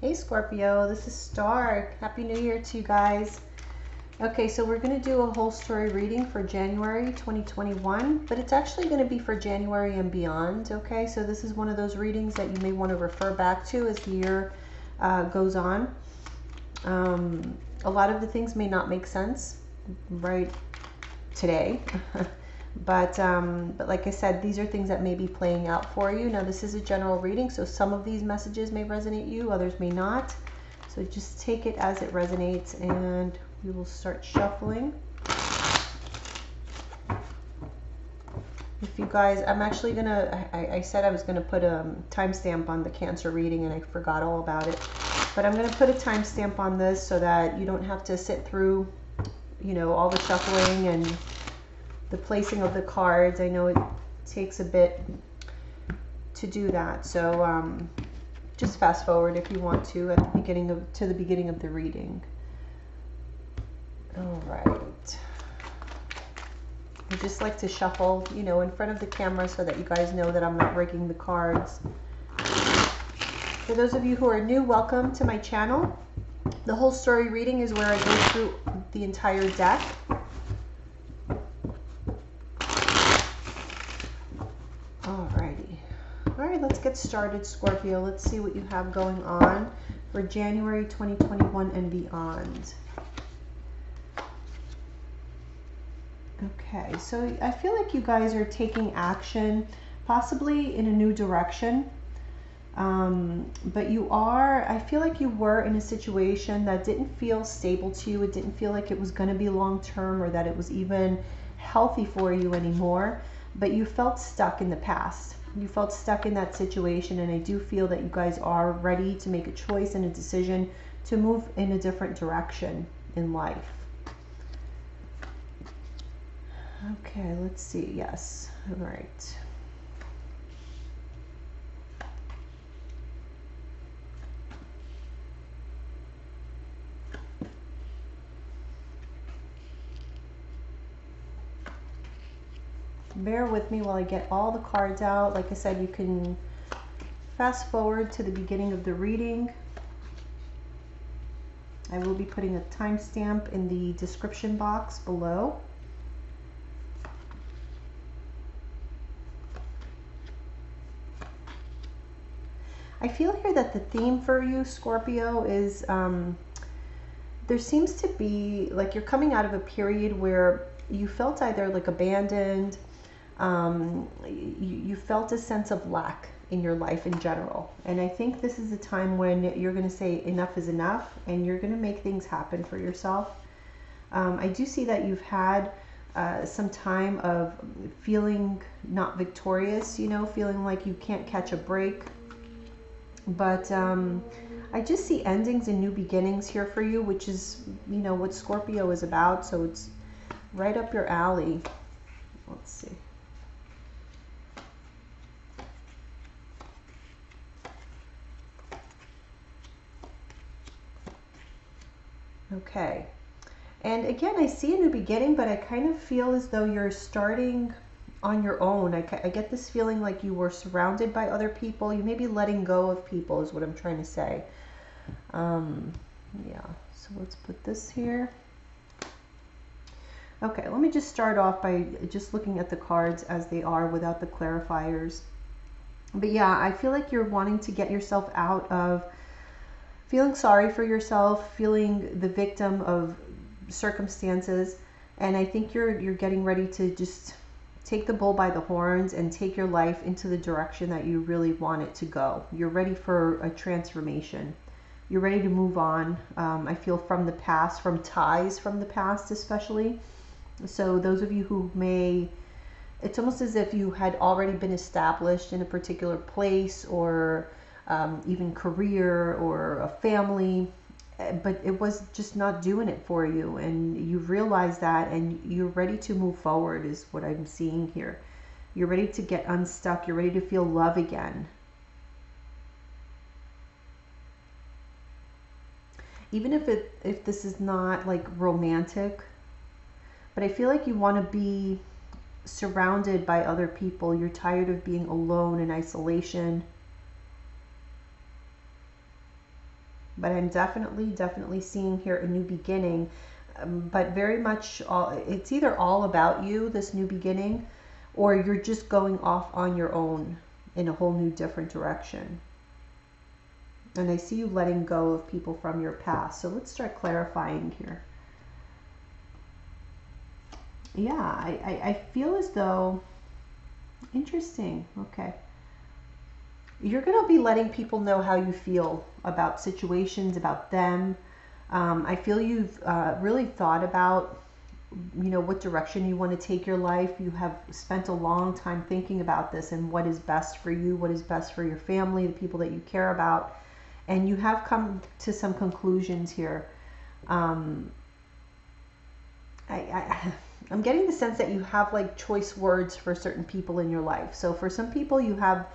Hey Scorpio, this is Star. Happy New Year to you guys. Okay, so we're going to do a whole story reading for January 2021, but it's actually going to be for January and beyond, okay? So this is one of those readings that you may want to refer back to as the year goes on. A lot of the things may not make sense right today, but like I said, these are things that may be playing out for you. Now, this is a general reading, so some of these messages may resonate you, others may not. So just take it as it resonates, and we will start shuffling. If you guys, I'm actually going to, I said I was going to put a timestamp on the Cancer reading, and I forgot all about it. But I'm going to put a timestamp on this so that you don't have to sit through, you know, all the shuffling and the placing of the cards. I know it takes a bit to do that, so just fast forward if you want to at the beginning of the reading. All right, I just like to shuffle, you know, in front of the camera so that you guys know that I'm not rigging the cards. For those of you who are new, welcome to my channel. The whole story reading is where I go through the entire deck. Alright, let's get started, Scorpio. Let's see what you have going on for January 2021 and beyond. Okay, so I feel like you guys are taking action, possibly in a new direction. But you are, I feel like you were in a situation that didn't feel stable to you. It didn't feel like it was going to be long-term or that it was even healthy for you anymore. But you felt stuck in the past. You felt stuck in that situation, and I do feel that you guys are ready to make a choice and a decision to move in a different direction in life. Okay, let's see. Yes. All right. Bear with me while I get all the cards out. Like I said, you can fast forward to the beginning of the reading. I will be putting a timestamp in the description box below. I feel here that the theme for you, Scorpio, is there seems to be, like, you're coming out of a period where you felt either like abandoned, you felt a sense of lack in your life in general. And I think this is a time when you're going to say enough is enough, and you're going to make things happen for yourself. I do see that you've had some time of feeling not victorious, you know, feeling like you can't catch a break. But I just see endings and new beginnings here for you, which is, you know, what Scorpio is about. So it's right up your alley. Let's see. Okay. And again, I see a new beginning, but I kind of feel as though you're starting on your own. I get this feeling like you were surrounded by other people. You may be letting go of people is what I'm trying to say. Yeah, so let's put this here. Okay, let me just start off by just looking at the cards as they are without the clarifiers. But yeah, I feel like you're wanting to get yourself out of feeling sorry for yourself, feeling the victim of circumstances. And I think you're getting ready to just take the bull by the horns and take your life into the direction that you really want it to go. You're ready for a transformation. You're ready to move on, I feel, from the past, from ties from the past especially. So those of you who may, it's almost as if you had already been established in a particular place or even career or a family, but it was just not doing it for you. And you realize that, and you're ready to move forward is what I'm seeing here. You're ready to get unstuck. You're ready to feel love again. Even if this is not like romantic, but I feel like you want to be surrounded by other people. You're tired of being alone in isolation. But I'm definitely seeing here a new beginning, but very much it's either all about you, this new beginning, or you're just going off on your own in a whole new different direction. And I see you letting go of people from your past. So let's start clarifying here. Yeah, I feel as though, interesting, okay. You're going to be letting people know how you feel about situations, about them. I feel you've really thought about, you know, what direction you want to take your life. You have spent a long time thinking about this and what is best for you, what is best for your family, the people that you care about. And you have come to some conclusions here. I'm getting the sense that you have like choice words for certain people in your life. So for some people you have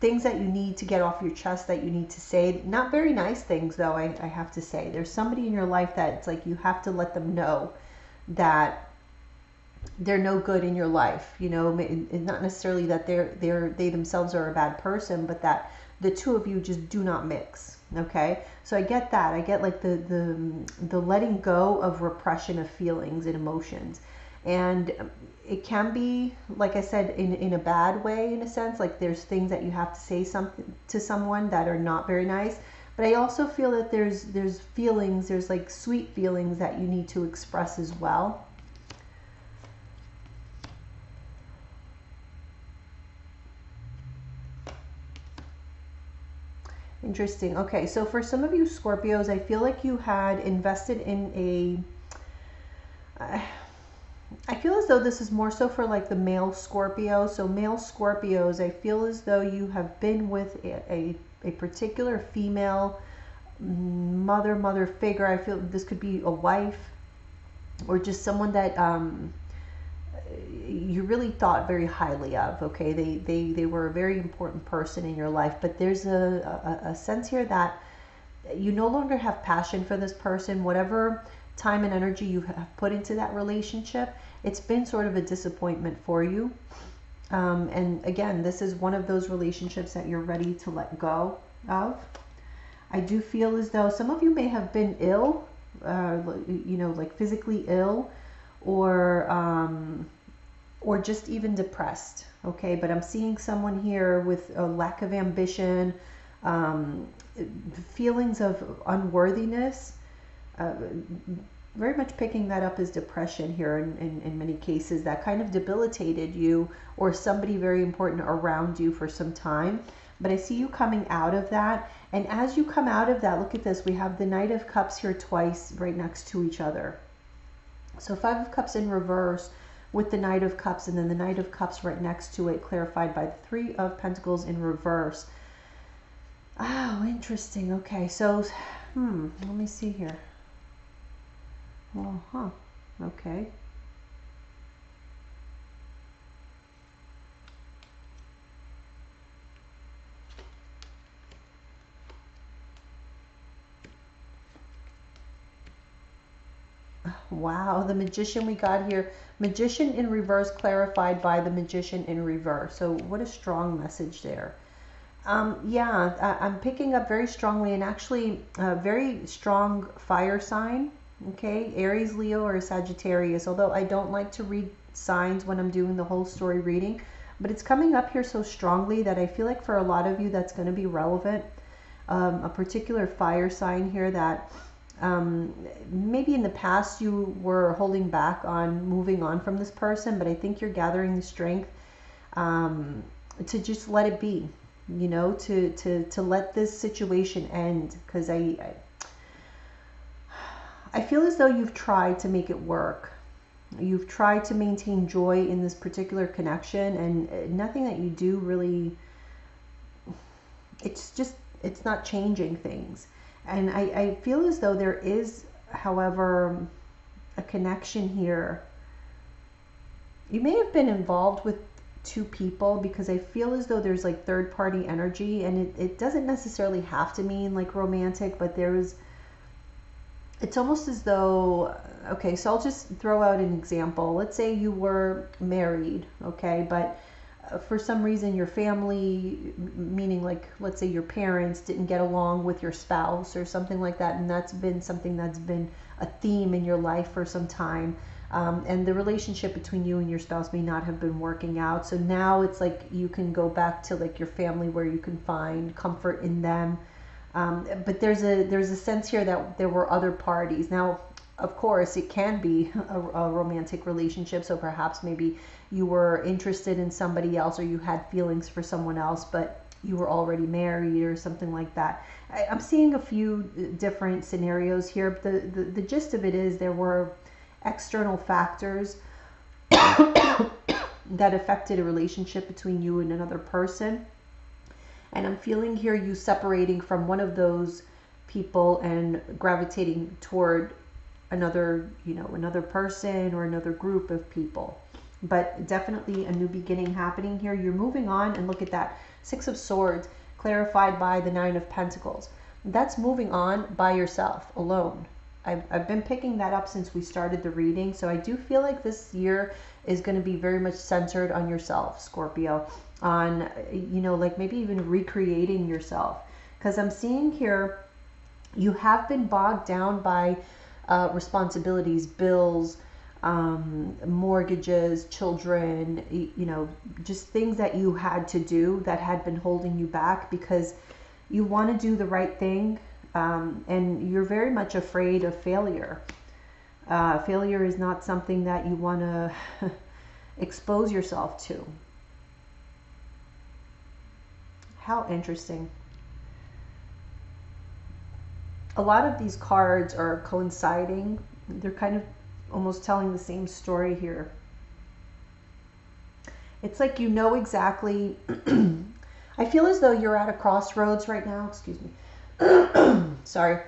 things that you need to get off your chest, that you need to say. Not very nice things though, I have to say. There's somebody in your life that it's like you have to let them know that they're no good in your life. You know, and not necessarily that they themselves are a bad person, but that the two of you just do not mix. Okay, so I get that. I get like the letting go of repression of feelings and emotions. And it can be, like I said, in a bad way, in a sense, like there's things that you have to say something to someone that are not very nice. But I also feel that there's feelings, there's like sweet feelings that you need to express as well. Interesting. Okay, so for some of you Scorpios, I feel like you had invested in a... I feel as though this is more so for like the male Scorpio. So male Scorpios, I feel as though you have been with a particular female mother figure. I feel this could be a wife or just someone that you really thought very highly of. Okay, they were a very important person in your life, but there's a sense here that you no longer have passion for this person. Whatever time and energy you have put into that relationship, it's been sort of a disappointment for you. And again, this is one of those relationships that you're ready to let go of. I do feel as though some of you may have been ill, you know, like physically ill, or just even depressed. Okay, but I'm seeing someone here with a lack of ambition, feelings of unworthiness. Very much picking that up as depression here in many cases that kind of debilitated you or somebody very important around you for some time. But I see you coming out of that, and as you come out of that, look at this, we have the Knight of Cups here twice right next to each other. So Five of Cups in reverse with the Knight of Cups, and then the Knight of Cups right next to it, clarified by the Three of Pentacles in reverse. Oh, interesting. Okay, so let me see here. Okay. Wow, the Magician we got here. Magician in reverse, clarified by the Magician in reverse. So what a strong message there. Yeah, I'm picking up very strongly, and actually a very strong fire sign. Okay, Aries, Leo, or Sagittarius, although I don't like to read signs when I'm doing the whole story reading, but it's coming up here so strongly that I feel like for a lot of you that's going to be relevant. A particular fire sign here that maybe in the past you were holding back on moving on from this person, but I think you're gathering the strength to just let it be, you know, to let this situation end, because I feel as though you've tried to make it work. You've tried to maintain joy in this particular connection, and nothing that you do really, it's not changing things. And I feel as though there is, however, a connection here. You may have been involved with two people, because I feel as though there's like third party energy, and it doesn't necessarily have to mean like romantic, but there is, it's almost as though, okay, so I'll just throw out an example. Let's say you were married, okay, but for some reason your family, meaning like let's say your parents didn't get along with your spouse or something like that, and that's been something that's been a theme in your life for some time, and the relationship between you and your spouse may not have been working out. So now it's like you can go back to like your family where you can find comfort in them, but there's a sense here that there were other parties. Now of course, it can be a romantic relationship, so perhaps maybe you were interested in somebody else or you had feelings for someone else, but you were already married or something like that. I'm seeing a few different scenarios here, but the gist of it is there were external factors that affected a relationship between you and another person, and I'm feeling here you separating from one of those people and gravitating toward another, you know, another person or another group of people. But definitely a new beginning happening here. You're moving on, and look at that. Six of Swords clarified by the Nine of Pentacles. That's moving on by yourself, alone. I've been picking that up since we started the reading, so I do feel like this year is going to be very much centered on yourself, Scorpio, on, you know, like maybe even recreating yourself, because I'm seeing here you have been bogged down by responsibilities, bills, mortgages, children, you know, just things that you had to do that had been holding you back, because you want to do the right thing, and you're very much afraid of failure. Failure is not something that you want to expose yourself to. How interesting. A lot of these cards are coinciding. They're kind of almost telling the same story here. It's like you know exactly. I feel as though you're at a crossroads right now. Excuse me. Sorry.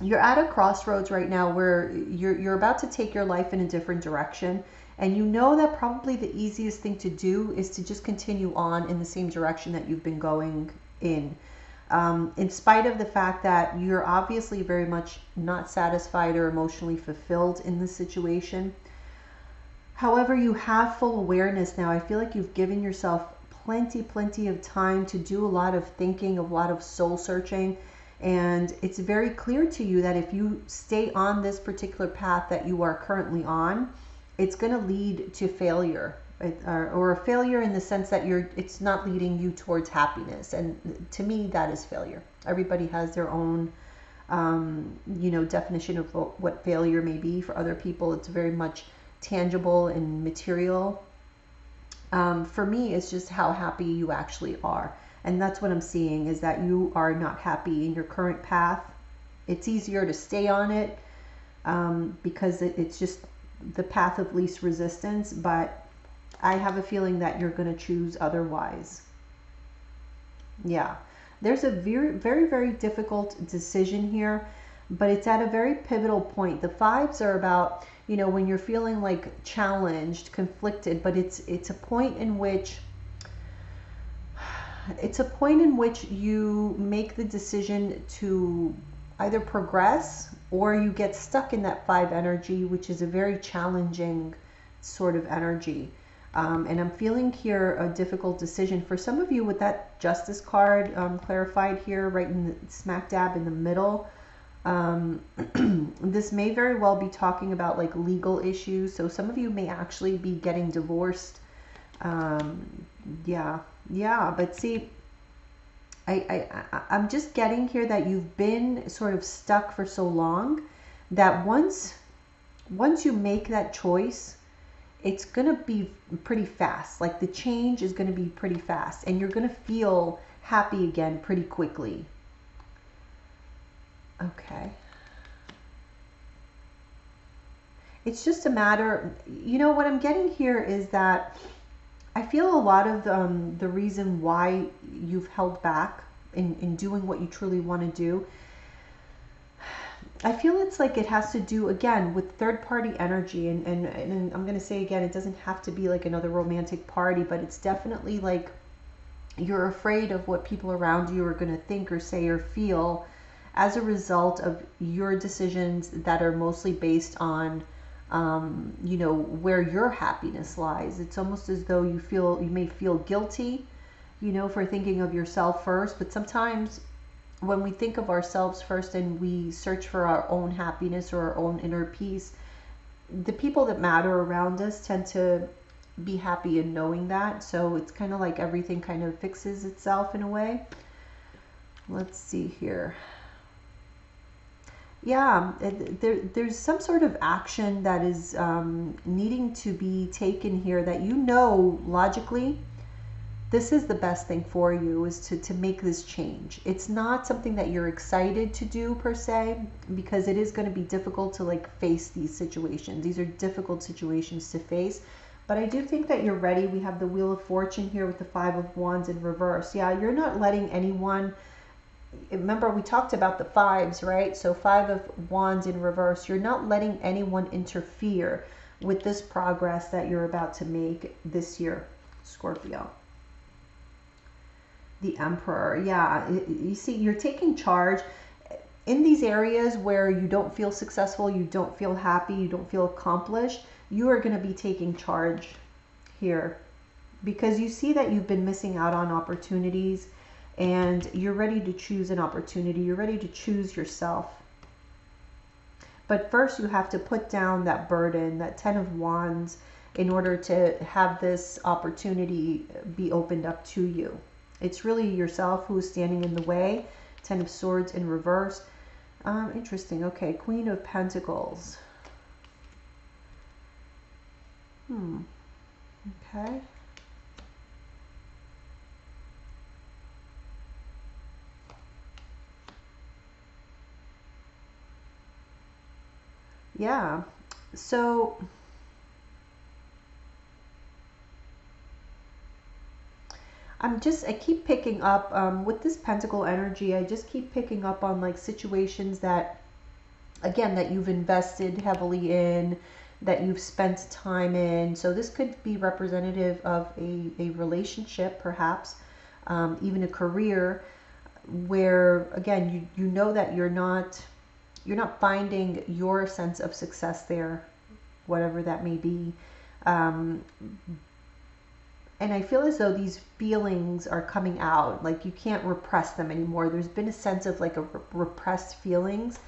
You're at a crossroads right now where you're about to take your life in a different direction. And you know that probably the easiest thing to do is to just continue on in the same direction that you've been going in. In spite of the fact that you're obviously very much not satisfied or emotionally fulfilled in this situation. However, you have full awareness now. I feel like you've given yourself plenty of time to do a lot of thinking, a lot of soul searching. And it's very clear to you that if you stay on this particular path that you are currently on, it's going to lead to failure. Or a failure in the sense that it's not leading you towards happiness. And to me, that is failure. Everybody has their own, you know, definition of what failure may be. For other people, it's very much tangible and material. For me, it's just how happy you actually are. And that's what I'm seeing, is that you are not happy in your current path. It's easier to stay on it, because it's just the path of least resistance, but I have a feeling that you're going to choose otherwise. Yeah, there's a very, very, very difficult decision here, but it's at a very pivotal point. The vibes are about, you know, when you're feeling like challenged, conflicted, but it's a point in which you make the decision to either progress or you get stuck in that five energy, which is a very challenging sort of energy. And I'm feeling here a difficult decision for some of you with that Justice card clarified here, right in the smack dab in the middle. This may very well be talking about like legal issues. So some of you may actually be getting divorced. Yeah. But see, I'm just getting here that you've been sort of stuck for so long that once you make that choice, it's going to be pretty fast. Like the change is going to be pretty fast, and you're going to feel happy again pretty quickly. Okay. It's just a matter, you know, what I'm getting here is that I feel a lot of the reason why you've held back in doing what you truly want to do. I feel it's like it has to do, again, with third-party energy, and I'm going to say again, it doesn't have to be like another romantic party, but it's definitely like you're afraid of what people around you are going to think or say or feel as a result of your decisions that are mostly based on you know, where your happiness lies. It's almost as though you feel, you may feel guilty, you know, for thinking of yourself first. But sometimes when we think of ourselves first and we search for our own happiness or our own inner peace, the people that matter around us tend to be happy in knowing that. So it's kind of like everything kind of fixes itself in a way. Let's see here. Yeah, there's some sort of action that is needing to be taken here that, you know, logically, this is the best thing for you, is to make this change. It's not something that you're excited to do per se, because it is going to be difficult to like face these situations. These are difficult situations to face. But I do think that you're ready. We have the Wheel of Fortune here with the Five of Wands in reverse. Yeah, you're not letting anyone... Remember, we talked about the fives, right? So Five of Wands in reverse. You're not letting anyone interfere with this progress that you're about to make this year, Scorpio. The Emperor. Yeah, you see, you're taking charge. In these areas where you don't feel successful, you don't feel happy, you don't feel accomplished, you are going to be taking charge here, because you see that you've been missing out on opportunities and you're ready to choose an opportunity. You're ready to choose yourself. But first you have to put down that burden, that Ten of Wands, in order to have this opportunity be opened up to you. It's really yourself who's standing in the way. Ten of Swords in reverse. Interesting. Okay, Queen of Pentacles. Okay. Yeah. So I keep picking up with this pentacle energy. I just keep picking up on like situations that, again, that you've invested heavily in, that you've spent time in. So this could be representative of a relationship, perhaps, even a career, where again, you know that you're not finding your sense of success there, whatever that may be. And I feel as though these feelings are coming out, like you can't repress them anymore. There's been a sense of like a repressed feelings,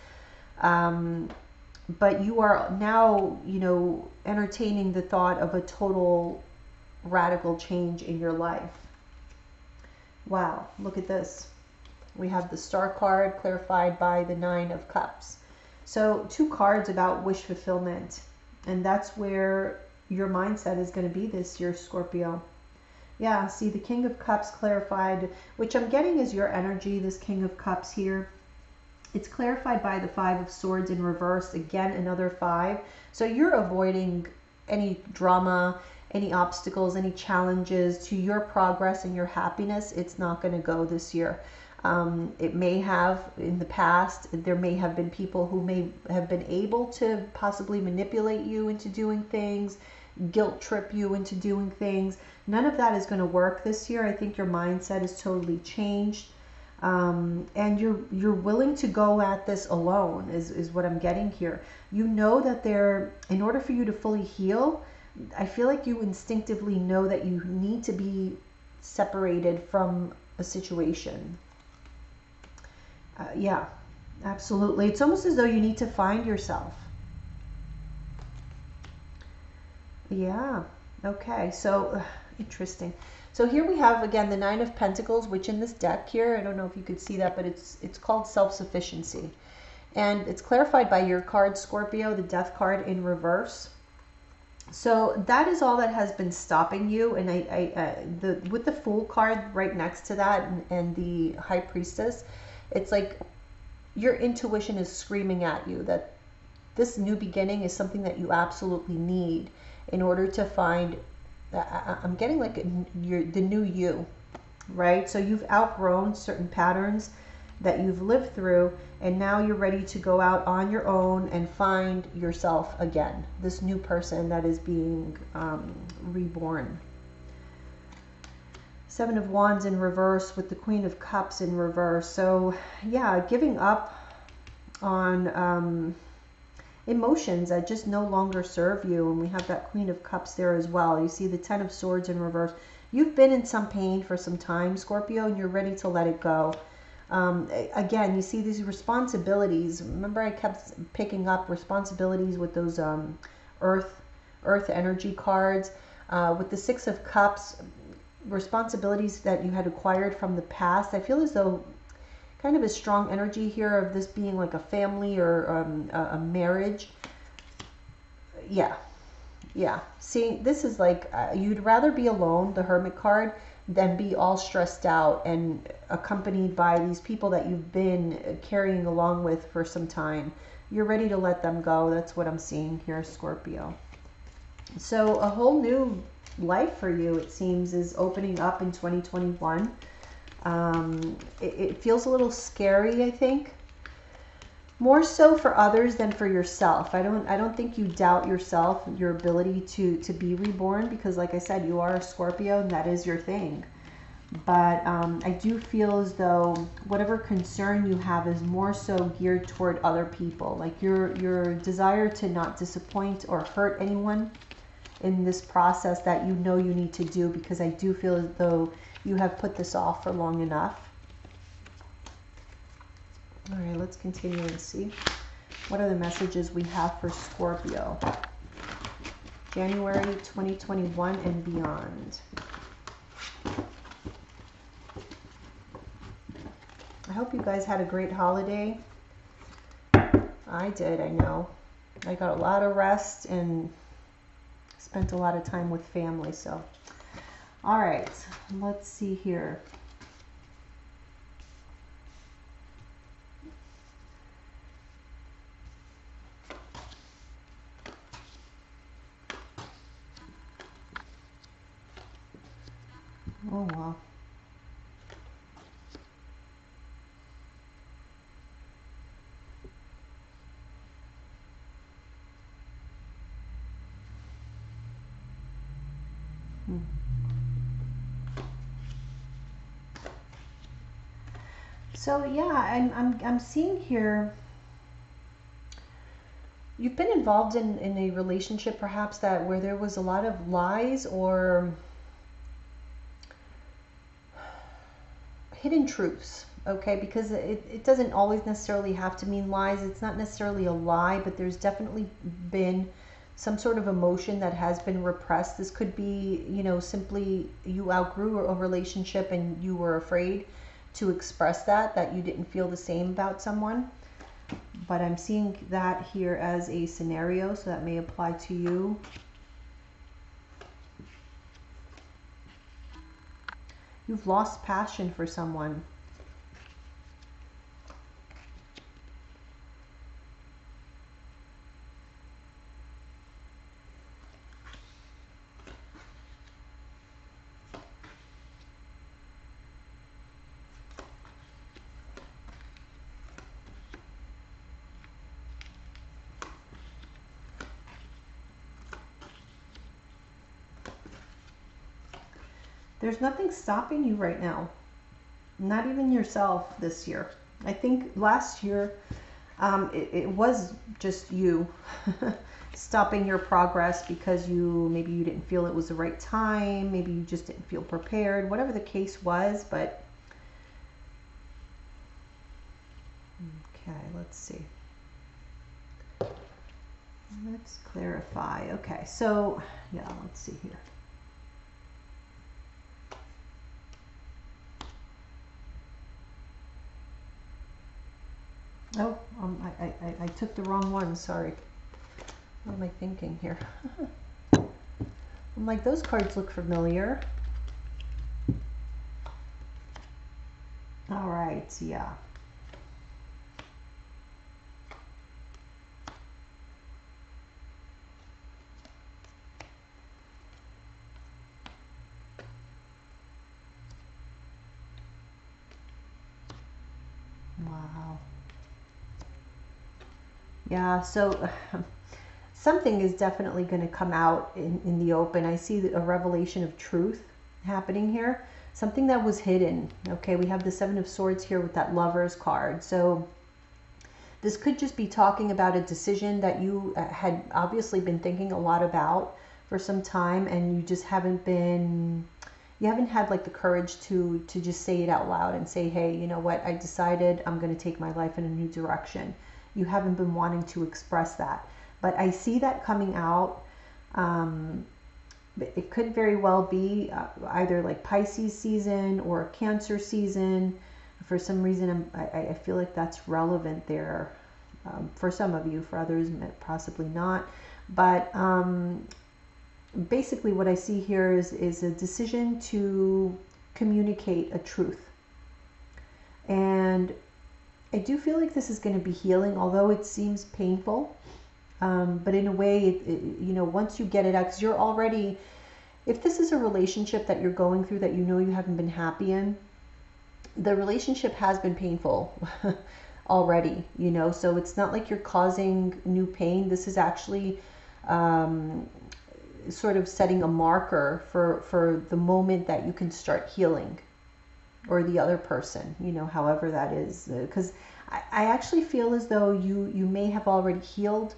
but you are now, you know, entertaining the thought of a total radical change in your life. Wow, look at this. We have the Star card clarified by the Nine of Cups. So two cards about wish fulfillment, and that's where your mindset is going to be this year, Scorpio. Yeah, see, the King of Cups clarified, which I'm getting is your energy, this King of Cups here. It's clarified by the Five of Swords in reverse. Again, another five. So you're avoiding any drama, any obstacles, any challenges to your progress and your happiness. It's not going to go this year. It may have in the past, there may have been people who may have been able to possibly manipulate you into doing things, guilt trip you into doing things. None of that is going to work this year. I think your mindset is totally changed. And you're willing to go at this alone is what I'm getting here. You know that in order for you to fully heal, I feel like you instinctively know that you need to be separated from a situation. Yeah, absolutely. It's almost as though you need to find yourself. Yeah. Okay. So interesting. So here we have, again, the Nine of Pentacles, which in this deck here, I don't know if you could see that, but it's called self-sufficiency. And it's clarified by your card, Scorpio, the Death card in reverse. So that is all that has been stopping you. And with the Fool card right next to that and the High Priestess, it's like your intuition is screaming at you that this new beginning is something that you absolutely need in order to find, I'm getting like the new you, right? So you've outgrown certain patterns that you've lived through, and now you're ready to go out on your own and find yourself again, this new person that is being reborn. Seven of Wands in reverse with the Queen of Cups in reverse. So yeah, giving up on emotions that just no longer serve you. And we have that Queen of Cups there as well. You see the Ten of Swords in reverse. You've been in some pain for some time, Scorpio, and you're ready to let it go. Again, you see these responsibilities. Remember, I kept picking up responsibilities with those earth energy cards. With the Six of Cups, responsibilities that you had acquired from the past. I feel as though kind of a strong energy here of this being like a family or a marriage. Yeah. See, this is like you'd rather be alone, the Hermit card, than be all stressed out and accompanied by these people that you've been carrying along with for some time. You're ready to let them go. That's what I'm seeing here, Scorpio. So a whole new life for you, it seems, is opening up in 2021. It feels a little scary, I think, more so for others than for yourself. I don't think you doubt yourself, your ability to be reborn, because like I said, you are a Scorpio and that is your thing. But I do feel as though whatever concern you have is more so geared toward other people, like your desire to not disappoint or hurt anyone in this process that you know you need to do, because I do feel as though you have put this off for long enough. All right, let's continue and see what other messages we have for Scorpio. January 2021 and beyond. I hope you guys had a great holiday. I did, I know. I got a lot of rest and spent a lot of time with family, so. All right, let's see here. Oh, wow. So yeah, I'm seeing here, you've been involved in a relationship perhaps that where there was a lot of lies or hidden truths, okay? Because it doesn't always necessarily have to mean lies. It's not necessarily a lie, but there's definitely been some sort of emotion that has been repressed. This could be, you know, simply you outgrew a relationship and you were afraid to express that you didn't feel the same about someone. But I'm seeing that here as a scenario, so that may apply to you. You've lost passion for someone. There's nothing stopping you right now, not even yourself this year. I think last year it was just you stopping your progress because maybe you didn't feel it was the right time, maybe you just didn't feel prepared, whatever the case was. But okay, let's see. Let's clarify. Okay, so yeah, let's see here. Oh, I took the wrong one, sorry. What am I thinking here? I'm like, those cards look familiar. All right, yeah. Wow. Yeah, so something is definitely going to come out in the open. I see a revelation of truth happening here. Something that was hidden. Okay, we have the Seven of Swords here with that Lover's card. So This could just be talking about a decision that you had obviously been thinking a lot about for some time, and you just haven't been, you haven't had like the courage to just say it out loud and say, hey, you know what, I decided I'm going to take my life in a new direction. You haven't been wanting to express that, but I see that coming out. It could very well be either like Pisces season or Cancer season. For some reason, I feel like that's relevant there for some of you, for others, possibly not. But basically what I see here is a decision to communicate a truth. And I do feel like this is going to be healing, although it seems painful. But in a way, you know, once you get it out, because you're already, if this is a relationship that you're going through that you know you haven't been happy in, the relationship has been painful already, you know, so it's not like you're causing new pain. This is actually sort of setting a marker for the moment that you can start healing, or the other person, you know, however that is. Because I actually feel as though you may have already healed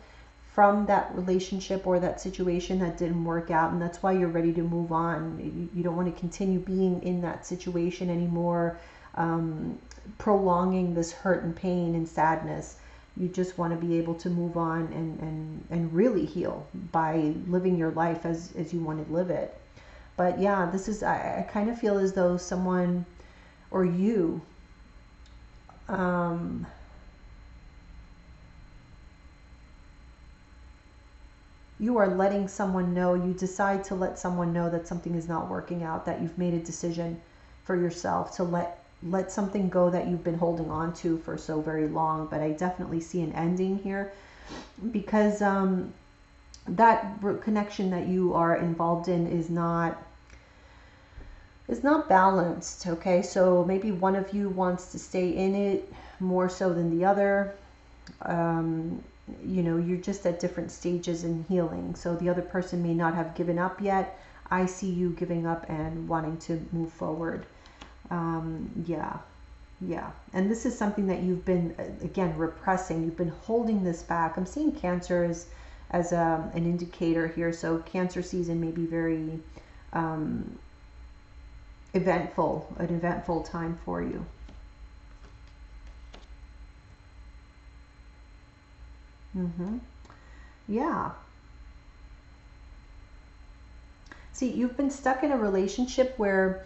from that relationship or that situation that didn't work out, and that's why you're ready to move on. You don't want to continue being in that situation anymore, prolonging this hurt and pain and sadness. You just want to be able to move on and really heal by living your life as you want to live it. But yeah, this is, I kind of feel as though someone, or you, you are letting someone know, you decide to let someone know that something is not working out, that you've made a decision for yourself to let something go that you've been holding on to for so very long. But I definitely see an ending here, because that connection that you are involved in is not balanced, okay? So maybe one of you wants to stay in it more so than the other. You know, you're just at different stages in healing. So the other person may not have given up yet. I see you giving up and wanting to move forward. Yeah. And this is something that you've been, again, repressing. You've been holding this back. I'm seeing Cancer as an indicator here. So Cancer season may be very... an eventful time for you. Yeah. See, you've been stuck in a relationship where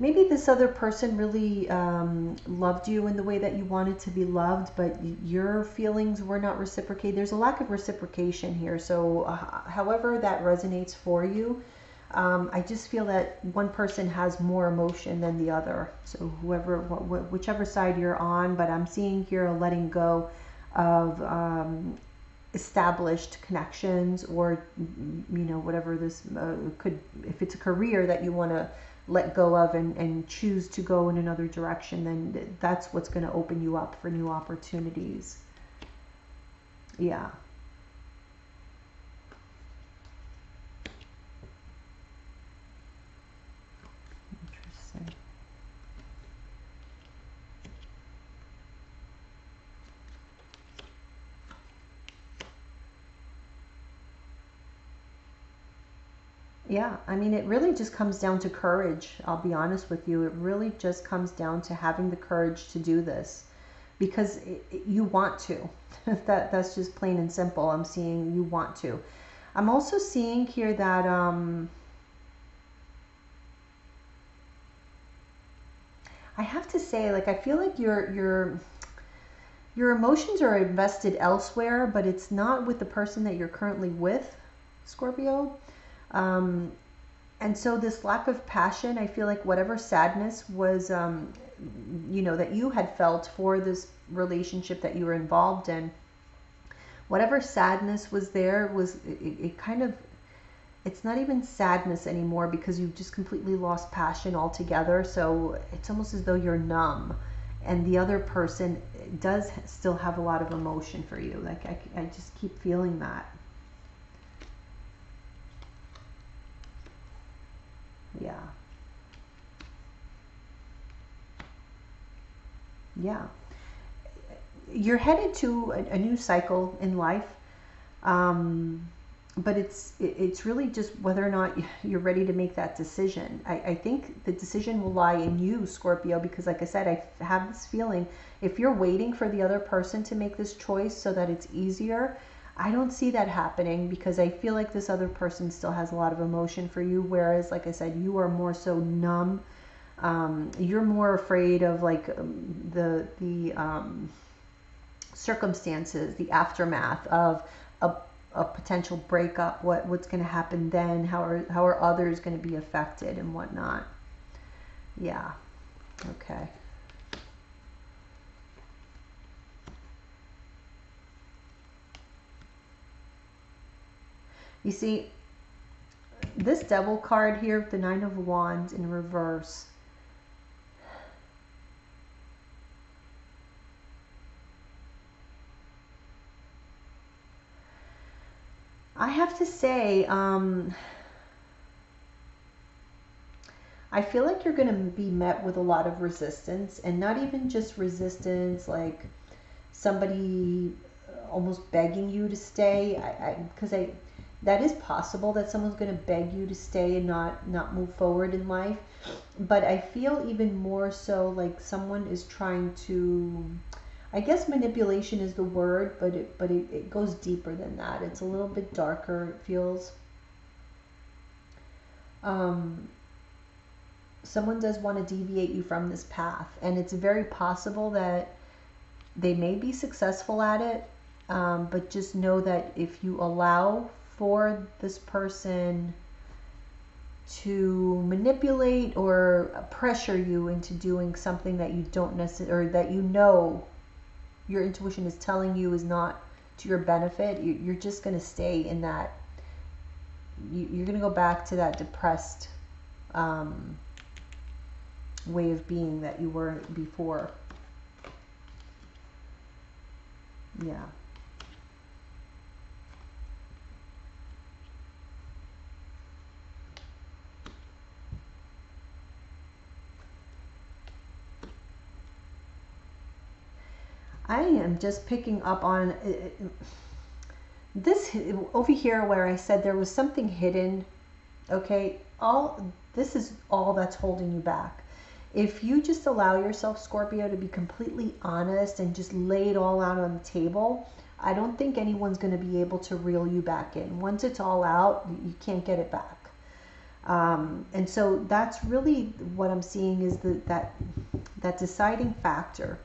maybe this other person really loved you in the way that you wanted to be loved, but your feelings were not reciprocated. There's a lack of reciprocation here. So however that resonates for you, I just feel that one person has more emotion than the other. So whoever, whichever side you're on, but I'm seeing here a letting go of established connections, or, you know, whatever this could, if it's a career that you want to let go of and choose to go in another direction, then that's what's going to open you up for new opportunities. Yeah. Yeah, I mean, it really just comes down to courage. I'll be honest with you. It really just comes down to having the courage to do this, because you want to. That's just plain and simple. I'm seeing you want to. I'm also seeing here that I have to say, like, I feel like your emotions are invested elsewhere, but it's not with the person that you're currently with, Scorpio. And so this lack of passion, I feel like whatever sadness was, you know, that you had felt for this relationship that you were involved in, whatever sadness was there was, it kind of, it's not even sadness anymore, because you've just completely lost passion altogether. So it's almost as though you're numb, and the other person does still have a lot of emotion for you. Like, I just keep feeling that. Yeah. Yeah. you're headed to a new cycle in life, but it's really just whether or not you're ready to make that decision. I think the decision will lie in you, Scorpio, because like I said, I have this feeling if you're waiting for the other person to make this choice so that it's easier, I don't see that happening, because I feel like this other person still has a lot of emotion for you, whereas like I said, you are more so numb. You're more afraid of like the circumstances, the aftermath of a potential breakup, what's going to happen then, how are others going to be affected and whatnot. Yeah, okay. You see, this devil card here, the 9 of Wands in reverse, I have to say, I feel like you're going to be met with a lot of resistance, and not even just resistance, like somebody almost begging you to stay. Because that is possible that someone's going to beg you to stay and not move forward in life. But I feel even more so like someone is trying to, I guess manipulation is the word, but it goes deeper than that. It's a little bit darker, it feels. Someone does want to deviate you from this path, and it's very possible that they may be successful at it, but just know that if you allow for this person to manipulate or pressure you into doing something that you don't necessarily, or that you know your intuition is telling you is not to your benefit, you're just going to stay in that, you're going to go back to that depressed way of being that you were before. Yeah. I am just picking up on this over here where I said there was something hidden. Okay, all this is all that's holding you back. If you just allow yourself, Scorpio, to be completely honest and just lay it all out on the table, I don't think anyone's going to be able to reel you back in. Once it's all out, you can't get it back. And so that's really what I'm seeing, is that deciding factor.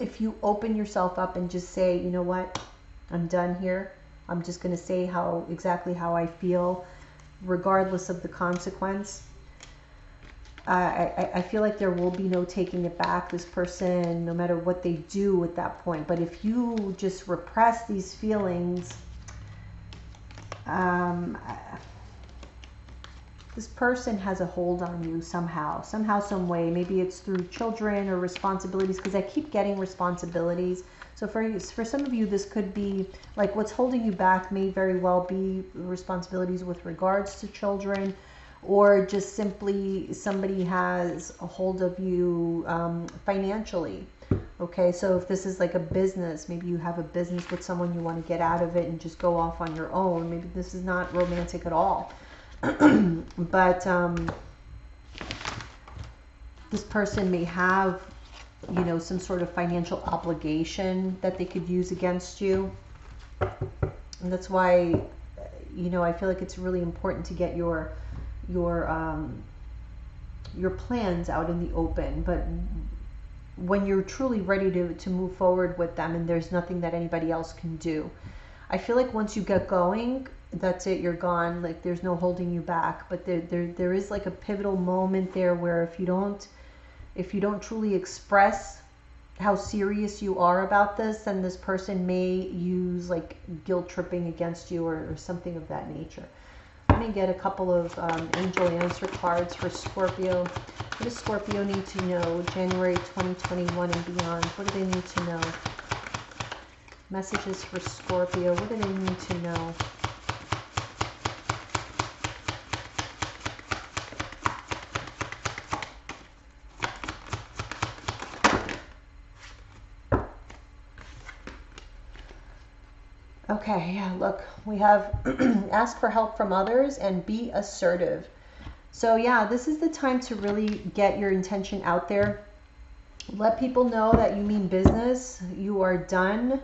If you open yourself up and just say, you know what, I'm done here. I'm just going to say exactly how I feel, regardless of the consequence. I feel like there will be no taking it back. This person, no matter what they do at that point. But if you just repress these feelings, this person has a hold on you somehow, some way. Maybe it's through children or responsibilities, because I keep getting responsibilities. So for some of you, this could be like what's holding you back may very well be responsibilities with regards to children, or just simply somebody has a hold of you financially. Okay, so if this is like a business, maybe you have a business with someone, you want to get out of it and just go off on your own. Maybe this is not romantic at all. But this person may have, you know, some sort of financial obligation that they could use against you. And that's why, you know, I feel like it's really important to get your plans out in the open. But when you're truly ready to move forward with them, and there's nothing that anybody else can do, I feel like once you get going, that's it, you're gone. Like there's no holding you back. But there is like a pivotal moment there where if you don't truly express how serious you are about this, then this person may use like guilt tripping against you, or something of that nature. Let me get a couple of angel answer cards for Scorpio. What does Scorpio need to know January 2021 and beyond? What do they need to know? Messages for Scorpio. What do they need to know? Okay, yeah, look, we have ask for help from others and be assertive. So yeah, this is the time to really get your intention out there. Let people know that you mean business, you are done.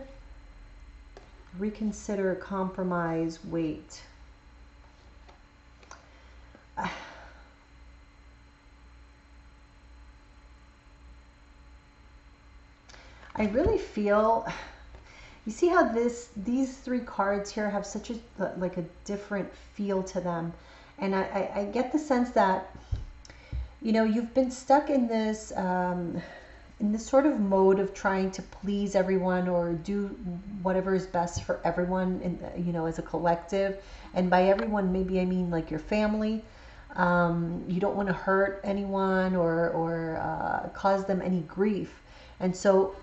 Reconsider, compromise, wait. I really feel, you see how these three cards here have such a like a different feel to them, and I get the sense that, you know, you've been stuck in this sort of mode of trying to please everyone or do whatever is best for everyone, in, you know, as a collective. And by everyone, maybe I mean like your family. You don't want to hurt anyone or cause them any grief, and so.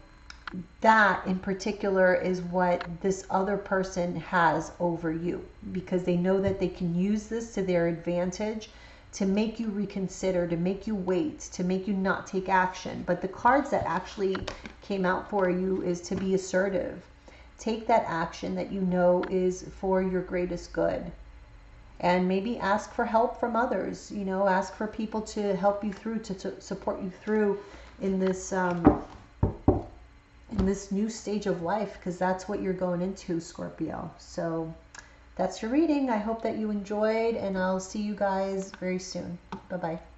That in particular is what this other person has over you, because they know that they can use this to their advantage to make you reconsider, to make you wait, to make you not take action. But the cards that actually came out for you is to be assertive. Take that action that you know is for your greatest good. And maybe ask for help from others, you know, ask for people to help you through, to support you through in this new stage of life, because that's what you're going into, Scorpio. So that's your reading. I hope that you enjoyed, and I'll see you guys very soon. Bye-bye.